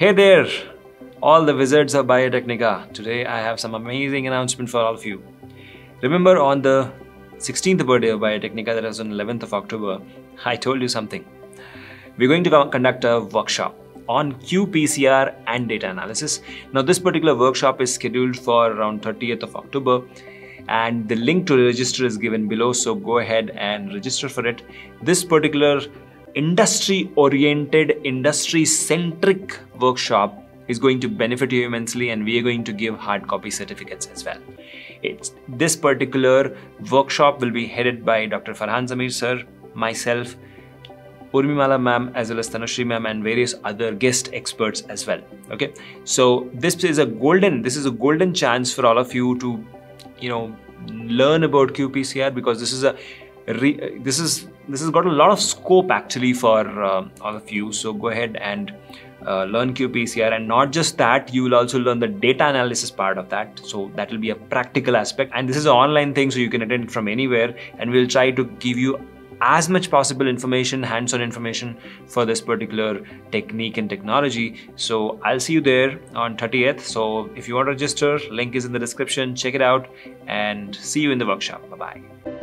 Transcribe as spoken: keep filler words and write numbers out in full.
Hey there, all the wizards of Biotecnika. Today I have some amazing announcement for all of you. Remember on the sixteenth birthday of Biotecnika, that was on eleventh of October, I told you something. We're going to conduct a workshop on qPCR and data analysis. Now this particular workshop is scheduled for around thirtieth of October and the link to register is given below, so go ahead and register for it. This particular industry-oriented, industry-centric workshop is going to benefit you immensely, and we are going to give hard copy certificates as well. It's, this particular workshop will be headed by Doctor Farhan Zamir sir, myself, Urmimala ma'am, as well as Tanushree ma'am, and various other guest experts as well. Okay, so this is a golden, this is a golden chance for all of you to, you know, learn about qPCR, because this is a Re, this is this has got a lot of scope actually for uh, all of you. So go ahead and uh, learn qPCR, and not just that, you will also learn the data analysis part of that. So that will be a practical aspect, and this is an online thing, so you can attend from anywhere, and we'll try to give you as much possible information, hands-on information for this particular technique and technology. So I'll see you there on thirtieth. So if you want to register, link is in the description. Check it out and see you in the workshop. Bye bye.